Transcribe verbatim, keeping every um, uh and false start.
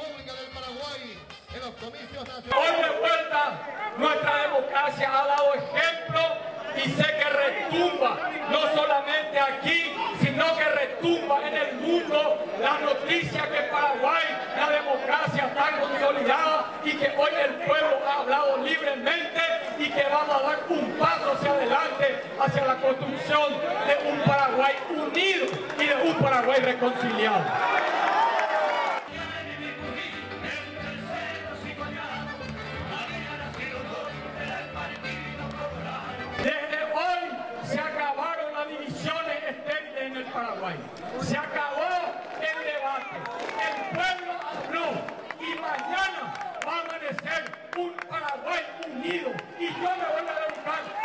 República del Paraguay en los comicios nacionales. Hoy de vuelta nuestra democracia ha dado ejemplo y sé que retumba, no solamente aquí, sino que retumba en el mundo la noticia que Paraguay, la democracia está consolidada y que hoy el pueblo ha hablado libremente y que vamos a dar un paso hacia adelante, hacia la construcción de un Paraguay unido y de un Paraguay reconciliado. Paraguay. Se acabó el debate, el pueblo habló y mañana va a amanecer un Paraguay unido y yo me voy a levantar.